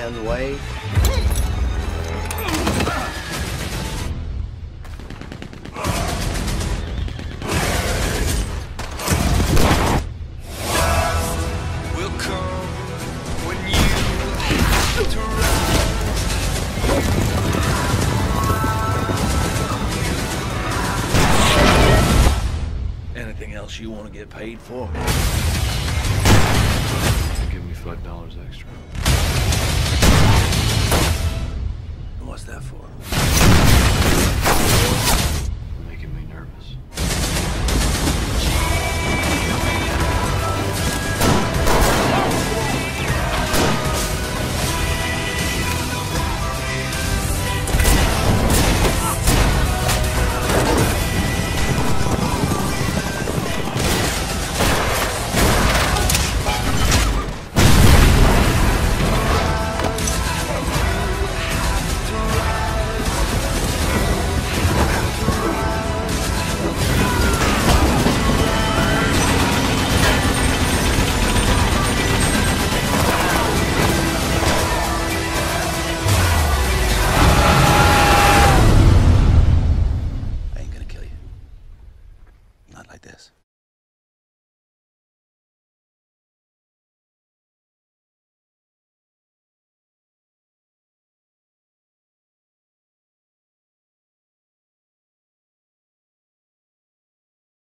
down the way. Anything else you want to get paid for? Give me $5 extra.